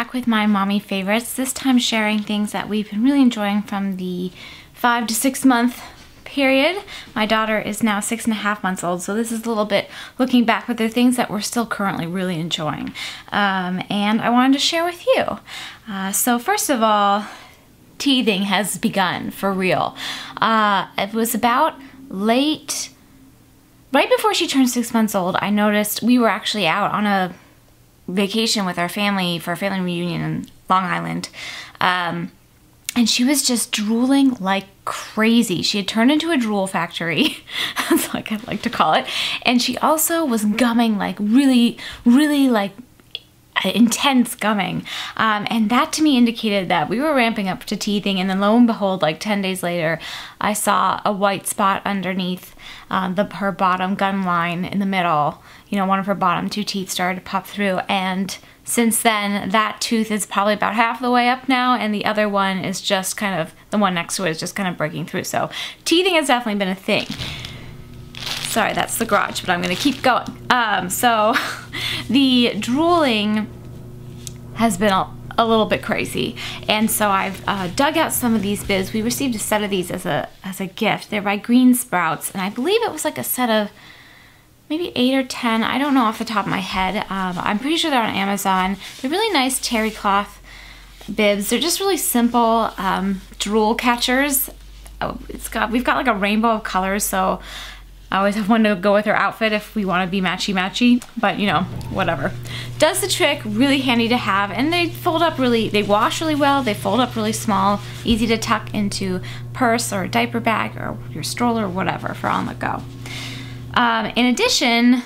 back with my mommy favorites, this time sharing things that we've been really enjoying from the 5 to 6 month period. My daughter is now 6.5 months old, so this is a little bit looking back with the things that we're still currently really enjoying. And I wanted to share with you. So first of all, teething has begun, for real. It was about right before she turned 6 months old, I noticed we were actually out on a vacation with our family for a family reunion in Long Island. And she was just drooling like crazy. She had turned into a drool factory, that's like I like to call it. And she also was gumming, like really, really like intense gumming. And that to me indicated that we were ramping up to teething. And then lo and behold, like 10 days later, I saw a white spot underneath her bottom gum line in the middle. You know, one of her bottom two teeth started to pop through, and since then that tooth is probably about half the way up now, and the other one is just kind of, the one next to it is just kind of breaking through. So teething has definitely been a thing. Sorry, that's the garage, but I'm gonna keep going. So the drooling has been a little bit crazy, and so I've dug out some of these bibs. We received a set of these as a gift. They're by Green Sprouts, and I believe it was like a set of maybe 8 or 10, I don't know off the top of my head. I'm pretty sure they're on Amazon. They're really nice terry cloth bibs. They're just really simple drool catchers. Oh, we've got like a rainbow of colors, so I always have one to go with her outfit if we want to be matchy-matchy, but you know, whatever. Does the trick, really handy to have, and they fold up really, they wash really well, they fold up really small, easy to tuck into purse or a diaper bag or your stroller or whatever for on the go. In addition,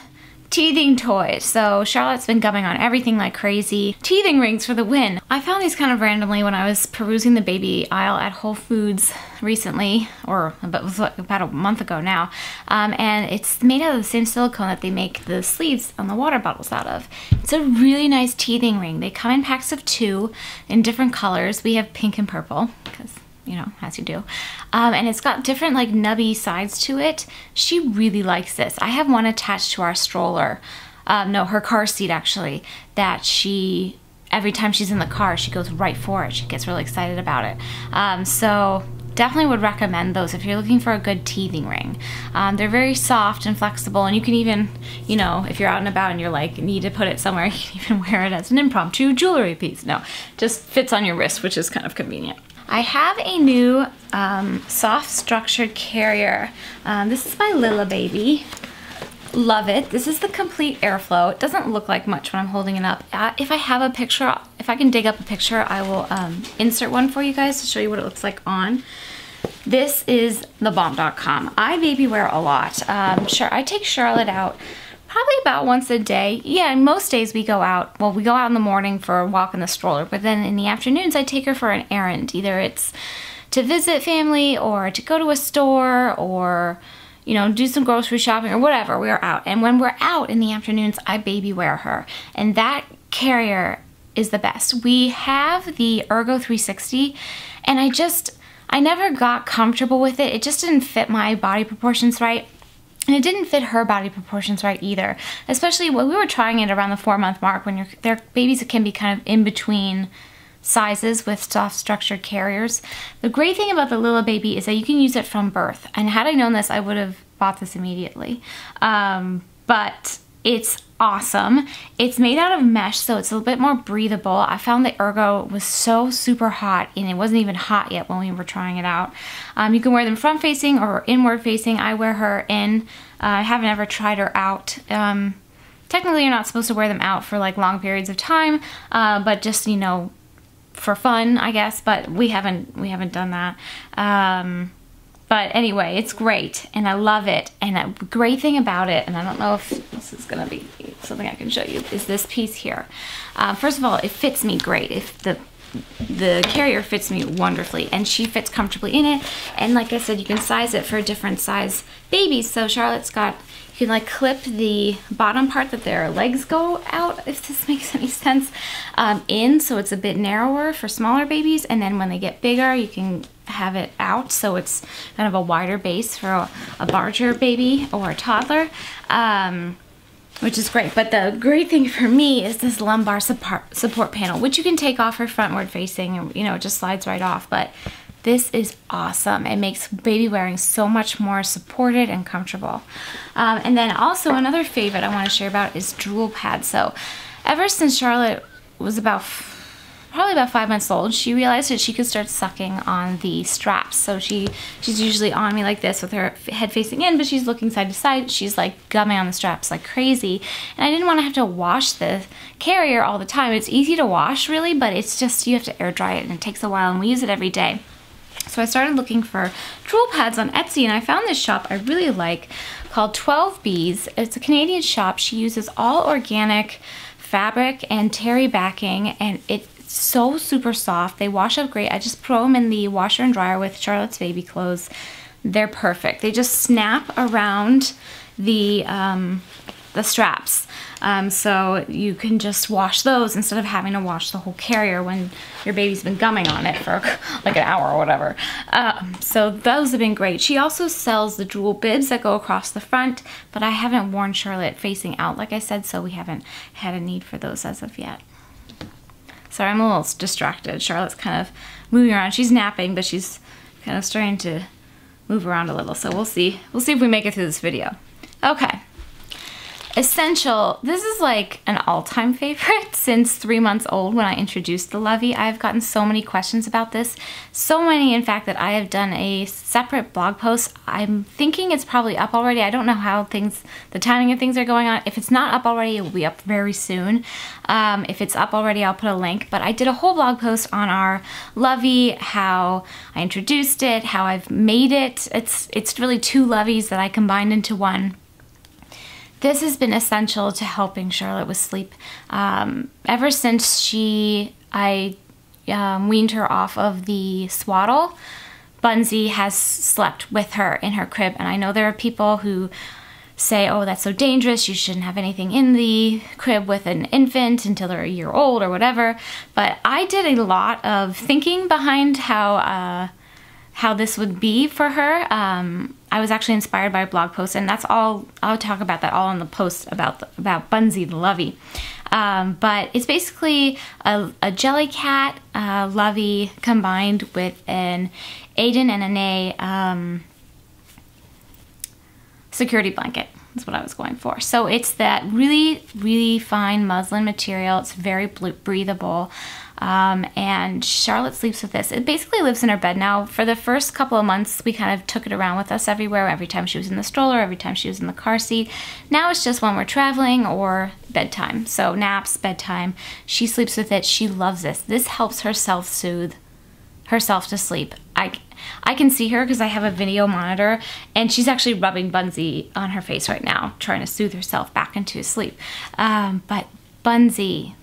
teething toys. So Charlotte's been gumming on everything like crazy. Teething rings for the win. I found these kind of randomly when I was perusing the baby aisle at Whole Foods recently, or about a month ago now. And it's made out of the same silicone that they make the sleeves on the water bottles out of. It's a really nice teething ring. They come in packs of 2 in different colors. We have pink and purple, because you know, as you do. And it's got different like nubby sides to it. She really likes this. I have one attached to our stroller, no, her car seat actually, that she, every time she's in the car, she goes right for it. She gets really excited about it. So definitely would recommend those if you're looking for a good teething ring. They're very soft and flexible, and you can even, you know, if you're out and about and you're like, need to put it somewhere, you can even wear it as an impromptu jewelry piece. No, just fits on your wrist, which is kind of convenient. I have a new soft structured carrier. This is by Lilla Baby. Love it. This is the complete airflow. It doesn't look like much when I'm holding it up. If I have a picture, if I can dig up a picture, I will insert one for you guys to show you what it looks like on. This is thebomb.com. I baby wear a lot. I take Charlotte out probably about once a day. Yeah, most days we go out. Well, we go out in the morning for a walk in the stroller, but then in the afternoons I take her for an errand. Either it's to visit family or to go to a store or, you know, do some grocery shopping or whatever. We are out. And when we're out in the afternoons, I baby wear her. And that carrier is the best. We have the Ergo 360, and I never got comfortable with it. It just didn't fit my body proportions right. And it didn't fit her body proportions right either, especially when we were trying it around the 4-month mark when their babies can be kind of in between sizes with soft structured carriers. The great thing about the Lilla Baby is that you can use it from birth. And had I known this, I would have bought this immediately. But it's awesome. It's made out of mesh, so it's a little bit more breathable. I found the Ergo was so super hot, and it wasn't even hot yet when we were trying it out. You can wear them front facing or inward facing. I wear her in. I haven't ever tried her out. Technically you're not supposed to wear them out for like long periods of time, but just, you know, for fun, I guess, but we haven't done that. But anyway, it's great, and I love it. And a great thing about it, and I don't know if this is gonna be something I can show you, is this piece here. First of all, it fits me great. If the carrier fits me wonderfully, and she fits comfortably in it. And like I said, you can size it for different size babies. So Charlotte's got, you can like clip the bottom part that their legs go out, if this makes any sense, in, so it's a bit narrower for smaller babies. And then when they get bigger, you can have it out, so it's kind of a wider base for a larger baby or a toddler. which is great. But the great thing for me is this lumbar support panel, which you can take off her frontward facing, and you know, it just slides right off. But this is awesome. It makes baby wearing so much more supported and comfortable. And then also another favorite I want to share about is drool pads. So ever since Charlotte was probably about 5 months old, she realized that she could start sucking on the straps. So she's usually on me like this with her head facing in, but she's looking side to side. She's like gumming on the straps like crazy. And I didn't want to have to wash the carrier all the time. It's easy to wash really, but it's just, you have to air dry it and it takes a while, and we use it every day. So I started looking for drool pads on Etsy, and I found this shop I really like called 12 Bees. It's a Canadian shop. She uses all organic fabric and terry backing, and it's so super soft. They wash up great. I just throw them in the washer and dryer with Charlotte's baby clothes. They're perfect. They just snap around the straps. So you can just wash those instead of having to wash the whole carrier when your baby's been gumming on it for like an hour or whatever. So those have been great. She also sells the drool bibs that go across the front, but I haven't worn Charlotte facing out, like I said, so we haven't had a need for those as of yet. Sorry, I'm a little distracted. Charlotte's kind of moving around. She's napping, but she's kind of starting to move around a little, so we'll see. We'll see if we make it through this video. Okay. Essential. This is like an all-time favorite since 3 months old when I introduced the Lovey. I've gotten so many questions about this. So many, in fact, that I have done a separate blog post. I'm thinking it's probably up already. I don't know how the timing of things are going on. If it's not up already, it will be up very soon. If it's up already, I'll put a link. But I did a whole blog post on our Lovey, how I introduced it, how I've made it. It's really two Loveys that I combined into one. This has been essential to helping Charlotte with sleep. Ever since I weaned her off of the swaddle, Bunzie has slept with her in her crib. And I know there are people who say, oh, that's so dangerous, you shouldn't have anything in the crib with an infant until they're a year old or whatever. But I did a lot of thinking behind how this would be for her. I was actually inspired by a blog post, and that's all, I'll talk about that all in the post about Bunzie the Lovey. But it's basically a Jellycat Lovey combined with an Aden and Anais security blanket. That's what I was going for. So it's that really, really fine muslin material. It's very breathable. And Charlotte sleeps with this. It basically lives in her bed now. For the first couple of months, we kind of took it around with us everywhere, every time she was in the stroller, every time she was in the car seat. Now it's just when we're traveling or bedtime. So naps, bedtime, she sleeps with it. She loves this. This helps her self-soothe herself to sleep. I can see her because I have a video monitor, and she's actually rubbing Bunzie on her face right now, trying to soothe herself back into sleep. But Bunzie.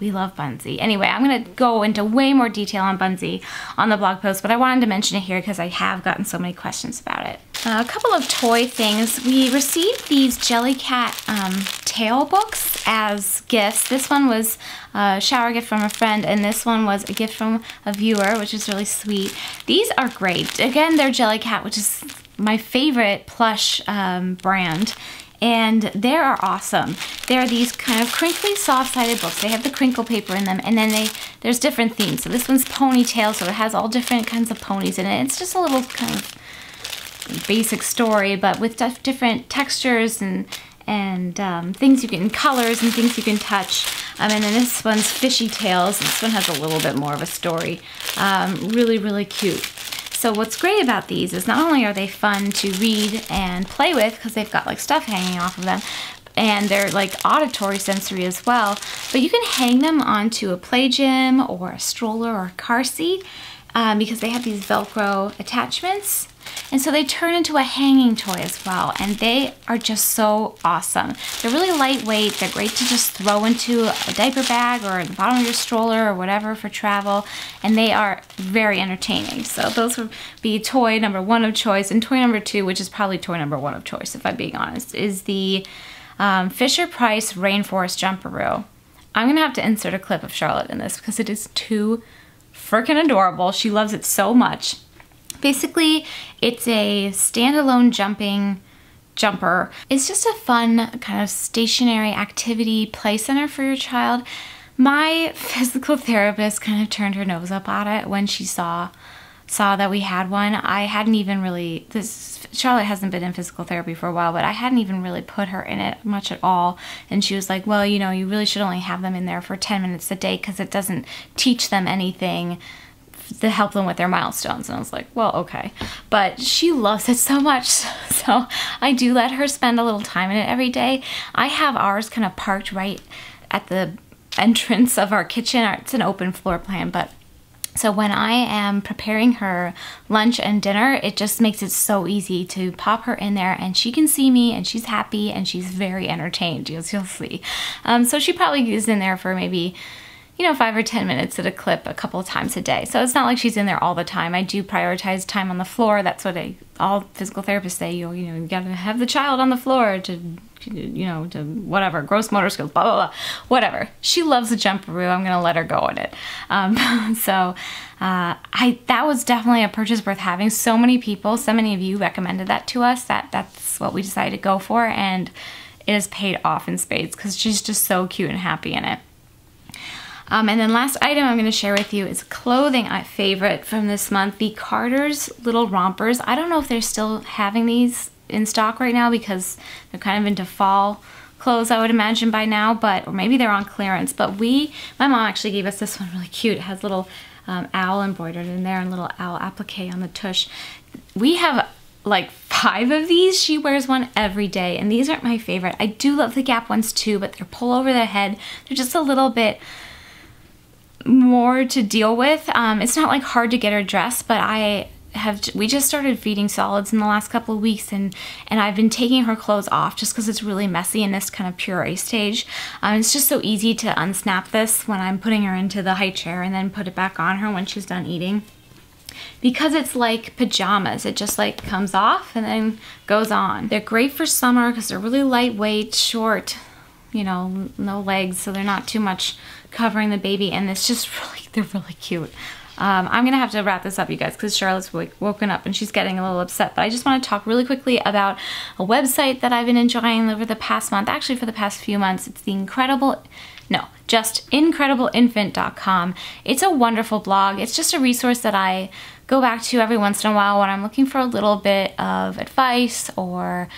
We love Bunzie. Anyway, I'm going to go into way more detail on Bunzie on the blog post, but I wanted to mention it here because I have gotten so many questions about it. A couple of toy things. We received these Jellycat tail books as gifts. This one was a shower gift from a friend, and this one was a gift from a viewer, which is really sweet. These are great. Again, they're Jellycat, which is my favorite plush brand. And they are awesome. They're these kind of crinkly, soft-sided books. They have the crinkle paper in them, and then there's different themes. So this one's ponytail, so it has all different kinds of ponies in it. It's just a little kind of basic story, but with different textures and things you can, colors and things you can touch. And then this one's fishy tails. This one has a little bit more of a story. Really, really cute. So what's great about these is not only are they fun to read and play with because they've got like stuff hanging off of them, and they're like auditory sensory as well, but you can hang them onto a play gym or a stroller or a car seat because they have these Velcro attachments. And so they turn into a hanging toy as well, and they are just so awesome. They're really lightweight. They're great to just throw into a diaper bag or the bottom of your stroller or whatever for travel, and they are very entertaining. So those would be toy number one of choice, and toy number two, which is probably toy number one of choice, if I'm being honest, is the Fisher-Price Rainforest Jumperoo. I'm going to have to insert a clip of Charlotte in this because it is too freaking adorable. She loves it so much. Basically, it's a standalone jumping jumper. It's just a fun kind of stationary activity play center for your child. My physical therapist kind of turned her nose up at it when she saw that we had one. I hadn't even really, Charlotte hasn't been in physical therapy for a while, but I hadn't even really put her in it much at all. And she was like, well, you know, you really should only have them in there for 10 minutes a day because it doesn't teach them anything to help them with their milestones. And I was like, well, okay. But she loves it so much. So I do let her spend a little time in it every day. I have ours kind of parked right at the entrance of our kitchen. It's an open floor plan, but so when I am preparing her lunch and dinner, it just makes it so easy to pop her in there and she can see me and she's happy and she's very entertained, as you'll see. So she probably is in there for maybe, you know, 5 or 10 minutes at a clip a couple of times a day. So it's not like she's in there all the time. I do prioritize time on the floor. That's what all physical therapists say, you know, you gotta have the child on the floor to whatever, gross motor skills, blah, blah, blah, whatever. She loves the Jumperoo. I'm gonna let her go in it. That was definitely a purchase worth having. So many people, so many of you recommended that to us, that's what we decided to go for, and it has paid off in spades because she's just so cute and happy in it. And then last item I'm going to share with you is clothing favorite from this month, the Carter's Little Rompers. I don't know if they're still having these in stock right now because they're kind of into fall clothes, I would imagine, by now, or maybe they're on clearance. But my mom actually gave us this one really cute. It has little owl embroidered in there and little owl applique on the tush. We have like 5 of these. She wears one every day, and these aren't my favorite. I do love the Gap ones too, but they're pull over the head. They're just a little bit more to deal with. It's not like hard to get her dressed, but we just started feeding solids in the last couple of weeks, and I've been taking her clothes off just because it's really messy in this kind of puree stage. It's just so easy to unsnap this when I'm putting her into the high chair and then put it back on her when she's done eating. Because it's like pajamas, it just like comes off and then goes on. They're great for summer because they're really lightweight, short, you know, no legs, so they're not too much covering the baby, and it's just really, they're really cute. I'm gonna have to wrap this up, you guys, because Charlotte's woken up and she's getting a little upset, but I just want to talk really quickly about a website that I've been enjoying over the past month, actually for the past few months. It's just incredibleinfant.com. It's a wonderful blog. It's just a resource that I go back to every once in a while when I'm looking for a little bit of advice or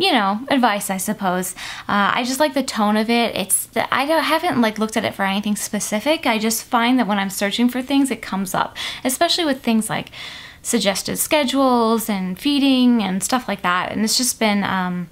you know, advice, I suppose. I just like the tone of it. I haven't like looked at it for anything specific. I just find that when I'm searching for things, it comes up, especially with things like suggested schedules and feeding and stuff like that. And it's just been a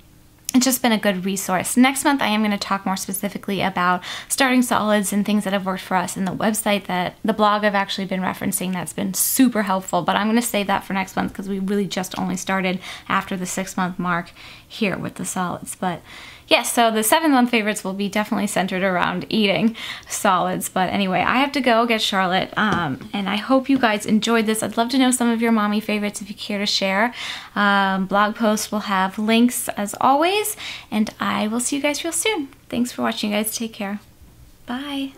good resource. Next month, I am going to talk more specifically about starting solids and things that have worked for us, and the website that the blog I've actually been referencing that's been super helpful, but I'm going to save that for next month because we really just only started after the 6-month mark here with the solids. But yes, so the 7-month favorites will be definitely centered around eating solids. But anyway, I have to go get Charlotte, and I hope you guys enjoyed this. I'd love to know some of your mommy favorites if you care to share. Blog posts will have links as always, and I will see you guys real soon. Thanks for watching, guys. Take care. Bye.